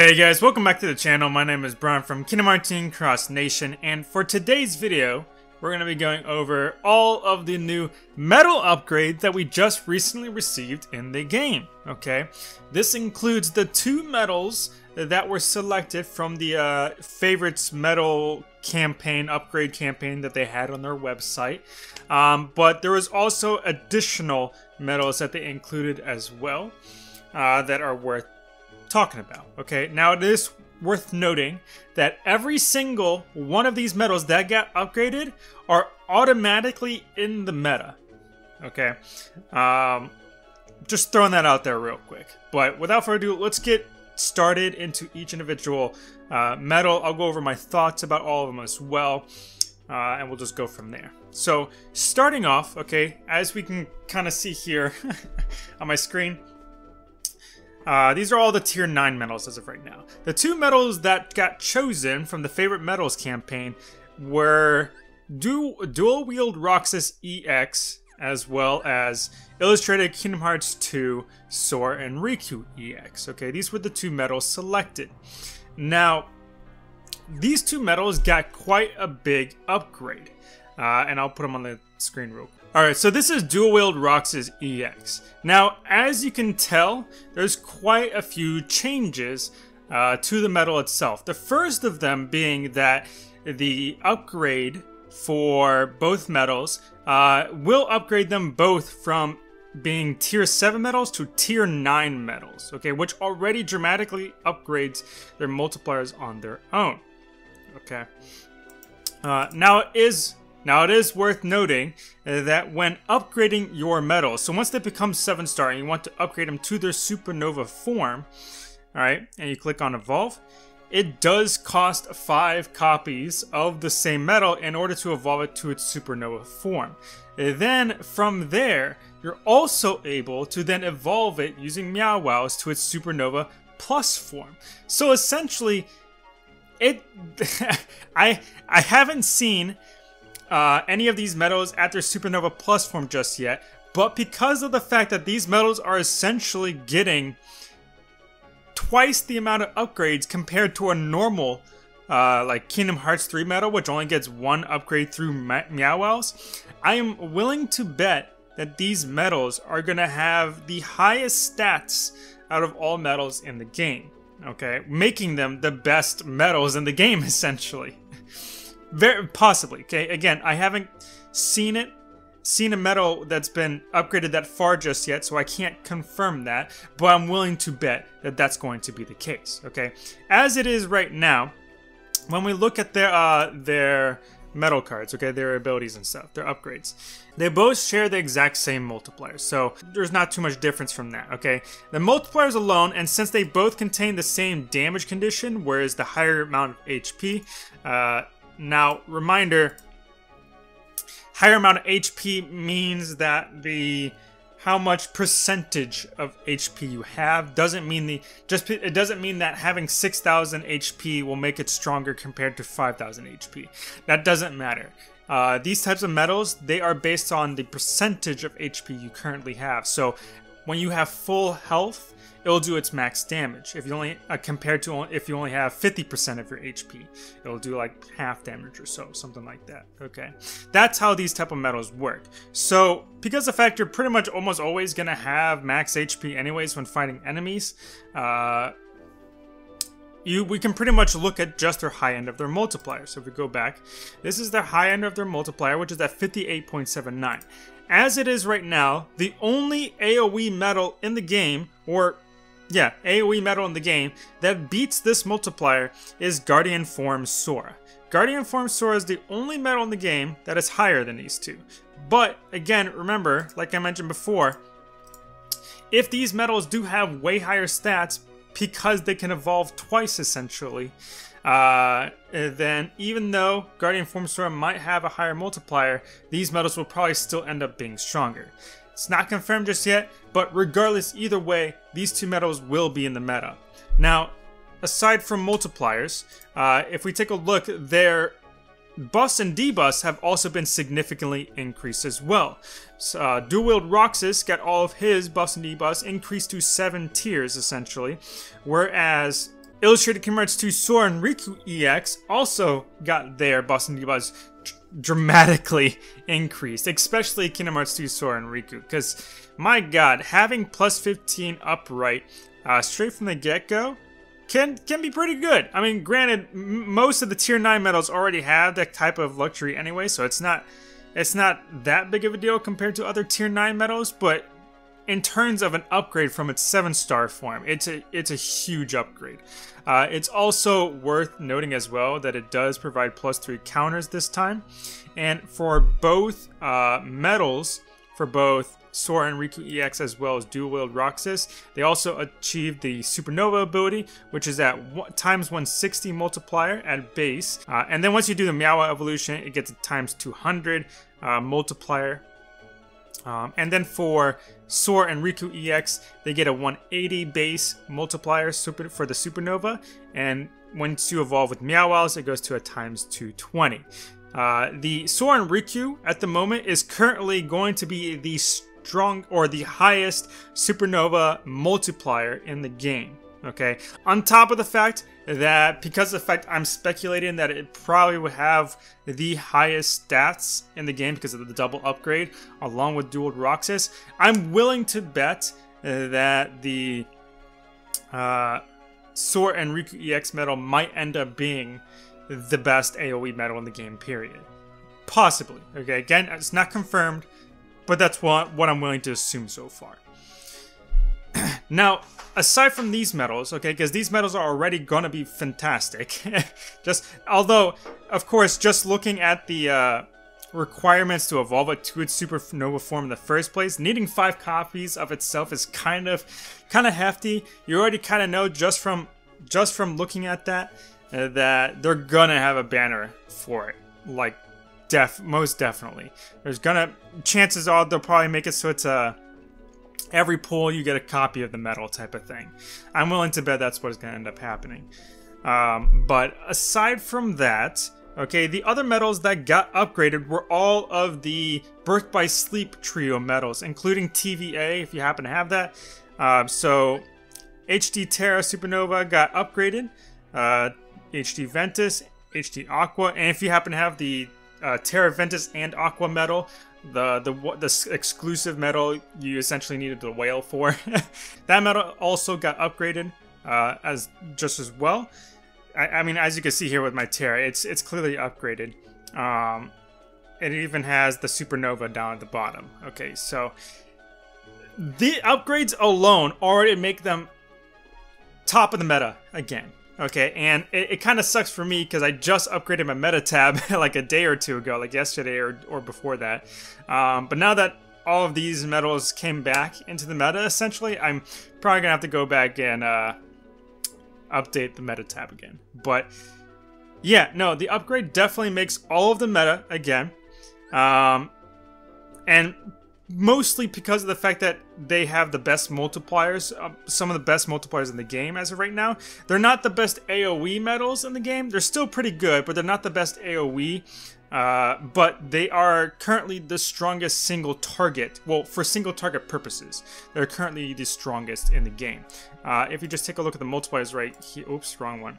Hey guys, welcome back to the channel. My name is Brian from Kingdom Martin Cross Nation, and for today's video, we're going to be going over all of the new metal upgrades that we just recently received in the game, okay? This includes the two medals that were selected from the Favorites Metal campaign, upgrade campaign that they had on their website. But there was also additional medals that they included as well that are worth talking about. Okay, now it is worth noting that every single one of these medals that got upgraded are automatically in the meta. Okay, just throwing that out there real quick. But without further ado, let's get started into each individual medal. I'll go over my thoughts about all of them as well, and we'll just go from there. So starting off, okay, as we can kind of see here on my screen, these are all the tier 9 medals as of right now. The two medals that got chosen from the Favorite Medals campaign were Dual Wield Roxas EX, as well as Illustrated Kingdom Hearts 2 Sora and Riku EX. Okay, these were the two medals selected. Now, these two medals got quite a big upgrade, and I'll put them on the screen real quick. Alright, so this is Dual Wield Roxas EX. Now, as you can tell, there's quite a few changes to the medal itself. The first of them being that the upgrade for both medals will upgrade them both from being tier 7 medals to tier 9 medals, okay, which already dramatically upgrades their multipliers on their own. Okay. Now it is worth noting that when upgrading your medals, so once they become 7-star and you want to upgrade them to their Supernova form, alright, and you click on Evolve, it does cost 5 copies of the same medal in order to evolve it to its Supernova form. Then from there, you're also able to then evolve it using Meow Wows to its Supernova Plus form. So essentially, it... I haven't seen any of these medals at their Supernova Plus form just yet, but because of the fact that these medals are essentially getting twice the amount of upgrades compared to a normal like Kingdom Hearts 3 medal, which only gets one upgrade through Meow Wows, I am willing to bet that these medals are going to have the highest stats out of all medals in the game, okay, making them the best medals in the game essentially. Very possibly, okay? Again, I haven't seen a medal that's been upgraded that far just yet, so I can't confirm that, but I'm willing to bet that that's going to be the case, okay? As it is right now, when we look at their medal cards, okay, their abilities and stuff, their upgrades, they both share the exact same multipliers, so there's not too much difference from that, okay? The multipliers alone, and since they both contain the same damage condition, whereas the higher amount of HP, now, reminder, higher amount of HP means that the how much percentage of HP you have doesn't mean it doesn't mean that having 6,000 HP will make it stronger compared to 5,000 HP. That doesn't matter. These types of medals, they are based on the percentage of HP you currently have. So when you have full health, it'll do its max damage. If you only compared to if you only have 50% of your HP, it'll do like half damage or so, something like that. Okay, that's how these type of medals work. So because of the fact you're pretty much almost always gonna have max HP anyways when fighting enemies, we can pretty much look at just their high end of their multiplier. So if we go back, this is their high end of their multiplier, which is at 58.79. As it is right now, the only AoE medal in the game, or yeah, AoE medal in the game that beats this multiplier is Guardian Form Sora. Guardian Form Sora is the only medal in the game that is higher than these two. But again, remember, like I mentioned before, if these medals do have way higher stats because they can evolve twice essentially, then even though Guardian Form Sora might have a higher multiplier, these medals will probably still end up being stronger. It's not confirmed just yet, but regardless, either way, these two medals will be in the meta. Now, aside from multipliers, if we take a look, their buffs and debuffs have also been significantly increased as well. So, Dual Wield Roxas got all of his buffs and debuffs increased to 7 tiers essentially, whereas Illustrated Kingdom Hearts 2 Sora and Riku EX also got their Boss and Divas dramatically increased, especially Kingdom Hearts 2 Sora and Riku, because my god, having plus 15 upright straight from the get-go can be pretty good. I mean, granted, most of the tier 9 medals already have that type of luxury anyway, so it's not that big of a deal compared to other tier 9 medals, but in terms of an upgrade from its 7-star form, it's a huge upgrade. It's also worth noting as well that it does provide plus 3 counters this time, and for both medals, for both Sora and Riku EX as well as Dual Wield Roxas, they also achieved the Supernova ability, which is at ×160 multiplier at base, and then once you do the Meow Wow evolution, it gets a ×200 multiplier. And then for Sora and Riku EX, they get a 180 base multiplier for the Supernova, and once you evolve with Meow Wows, it goes to a ×220. The Sora and Riku at the moment is currently going to be the highest Supernova multiplier in the game. Okay, on top of the fact that, because of the fact I'm speculating that it probably would have the highest stats in the game because of the double upgrade along with Dual Roxas, I'm willing to bet that the Sora and Riku EX medal might end up being the best AoE medal in the game, period. Possibly. Okay, again, it's not confirmed, but that's what I'm willing to assume so far. Now, aside from these medals, okay, because these medals are already gonna be fantastic. Although, of course, just looking at the requirements to evolve it to its Supernova form in the first place, needing 5 copies of itself is kind of hefty. You already kind of know just from looking at that that they're gonna have a banner for it, like, most definitely. Chances are they'll probably make it so it's a every pull you get a copy of the medal type of thing. I'm willing to bet that's what's going to end up happening. But aside from that, okay, the other medals that got upgraded were all of the Birth by Sleep trio medals, including TVA if you happen to have that. So HD Terra Supernova got upgraded, HD Ventus, HD Aqua, and if you happen to have the Terra Ventus and Aqua medal, the exclusive medal you essentially needed the whale for, that medal also got upgraded as well. I mean, as you can see here with my Terra, it's clearly upgraded. It even has the Supernova down at the bottom. Okay, so the upgrades alone already make them top of the meta again. Okay, and it kind of sucks for me because I just upgraded my meta tab like a day or two ago, like yesterday or before that. But now that all of these medals came back into the meta, essentially, I'm probably going to have to go back and update the meta tab again. But yeah, no, the upgrade definitely makes all of the meta again. And mostly because of the fact that they have the best multipliers, some of the best multipliers in the game as of right now. They're not the best AoE medals in the game. They're still pretty good, but they're not the best AoE. But they are currently the strongest single target. Well, for single target purposes, they're currently the strongest in the game. If you just take a look at the multipliers right here. Oops, wrong one.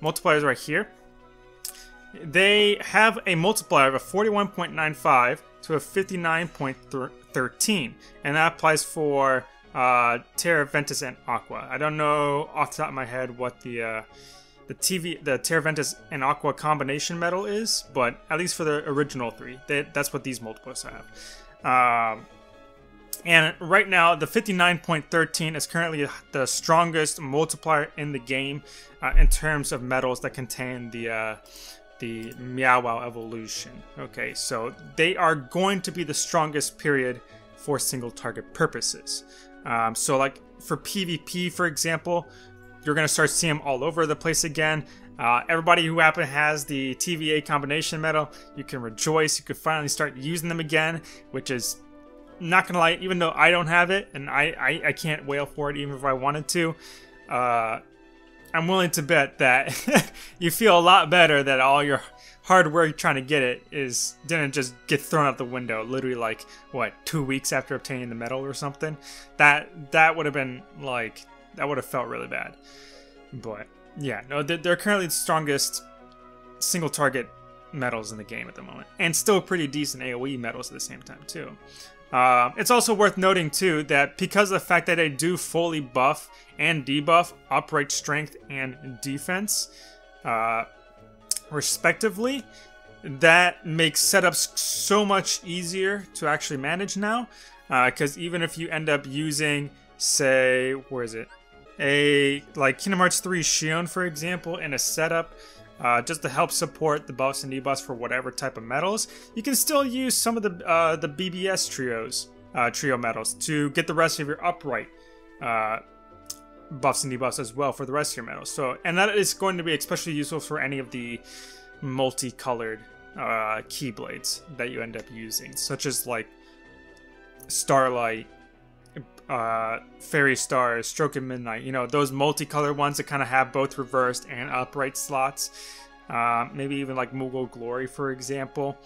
Multipliers right here. They have a multiplier of a 41.95 to a 59.13, and that applies for Terra Ventus and Aqua. I don't know off the top of my head what the Terra Ventus and Aqua combination medal is, but at least for the original three, that's what these multipliers have. And right now, the 59.13 is currently the strongest multiplier in the game in terms of medals that contain the Meow Wow evolution. Okay, so they are going to be the strongest, period, for single target purposes. So like for PvP, for example, you're going to start seeing them all over the place again. Everybody who has the TVA combination medal, you can rejoice. You can finally start using them again, which is, not going to lie, even though I don't have it, and I can't wail for it even if I wanted to, I'm willing to bet that you feel a lot better that all your hard work trying to get it didn't just get thrown out the window literally like, what, 2 weeks after obtaining the medal or something? That would have felt really bad. But yeah, no, they're currently the strongest single target medals in the game at the moment, and still pretty decent AoE medals at the same time too. It's also worth noting too that because of the fact that they do fully buff and debuff upright strength and defense respectively, that makes setups so much easier to actually manage now, because even if you end up using, say, where is it, a like Kingdom Hearts 3 Xion, for example, in a setup, just to help support the buffs and debuffs for whatever type of medals, you can still use some of the BBS trio medals to get the rest of your upright buffs and debuffs as well for the rest of your medals. So, and that is going to be especially useful for any of the multicolored Keyblades that you end up using, such as like Starlight, Fairy Stars, Stroke of Midnight, you know, those multicolored ones that kind of have both reversed and upright slots. Maybe even like Moogle Glory, for example.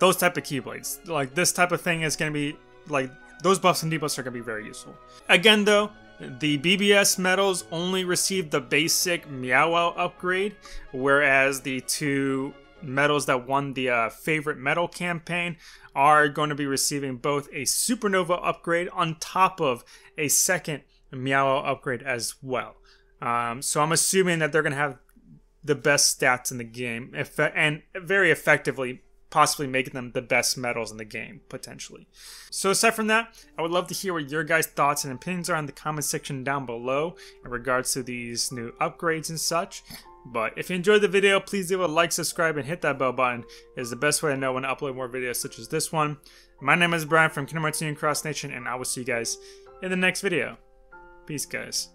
Those type of Keyblades. Like, this type of thing is going to be, like, those buffs and debuffs are going to be very useful. Again, though, the BBS medals only receive the basic Meow Wow upgrade, whereas the two medals that won the favorite medal campaign are going to be receiving both a Supernova upgrade on top of a second Meow Wow upgrade as well. So I'm assuming that they're going to have the best stats in the game, and very effectively possibly making them the best medals in the game, potentially. So aside from that, I would love to hear what your guys' thoughts and opinions are in the comment section down below in regards to these new upgrades and such. But if you enjoyed the video, please leave a like, subscribe, and hit that bell button. It is the best way to know when I upload more videos such as this one. My name is Brian from Kingdom Martin Cross Nation, and I will see you guys in the next video. Peace, guys.